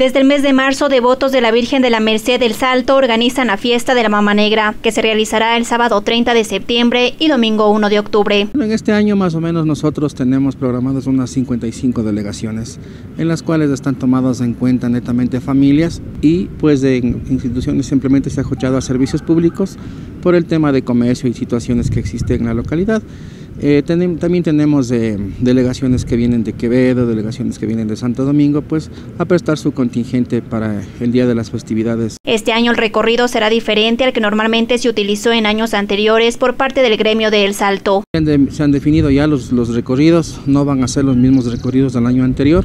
Desde el mes de marzo, devotos de la Virgen de la Merced del Salto organizan la fiesta de la Mama Negra, que se realizará el sábado 30 de septiembre y domingo 1 de octubre. En este año más o menos nosotros tenemos programadas unas 55 delegaciones, en las cuales están tomadas en cuenta netamente familias y pues de instituciones simplemente se ha escuchado a servicios públicos por el tema de comercio y situaciones que existen en la localidad. También tenemos delegaciones que vienen de Quevedo, delegaciones que vienen de Santo Domingo, pues a prestar su contingente para el día de las festividades. Este año el recorrido será diferente al que normalmente se utilizó en años anteriores por parte del gremio de El Salto. Se han definido ya los recorridos, no van a ser los mismos recorridos del año anterior.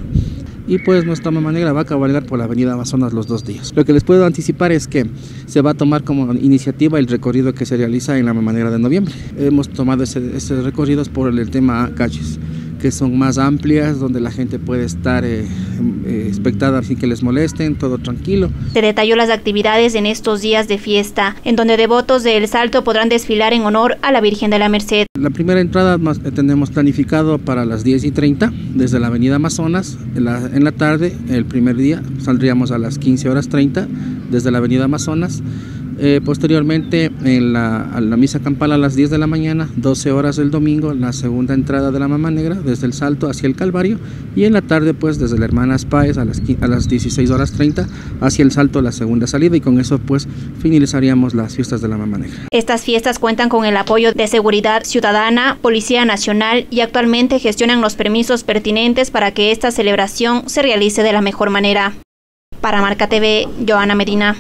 Y pues nuestra Mama Negra va a cabalgar por la Avenida Amazonas los 2 días. Lo que les puedo anticipar es que se va a tomar como iniciativa el recorrido que se realiza en la Mama Negra de noviembre. Hemos tomado esos recorridos por el tema calles, que son más amplias, donde la gente puede estar espectada sin que les molesten, todo tranquilo. Se detalló las actividades en estos días de fiesta, en donde devotos de El Salto podrán desfilar en honor a la Virgen de la Merced. La primera entrada tenemos planificado para las 10:30, desde la Avenida Amazonas. En la tarde, el primer día, saldríamos a las 15:30, desde la Avenida Amazonas. Posteriormente a la misa campal a las 10 de la mañana, 12 horas del domingo, la segunda entrada de la Mama Negra desde El Salto hacia el Calvario, y en la tarde pues desde la Hermanas Páez a las 16:30 hacia El Salto la segunda salida, y con eso pues finalizaríamos las fiestas de la Mama Negra. Estas fiestas cuentan con el apoyo de Seguridad Ciudadana, Policía Nacional, y actualmente gestionan los permisos pertinentes para que esta celebración se realice de la mejor manera. Para Marca TV, Joana Merina.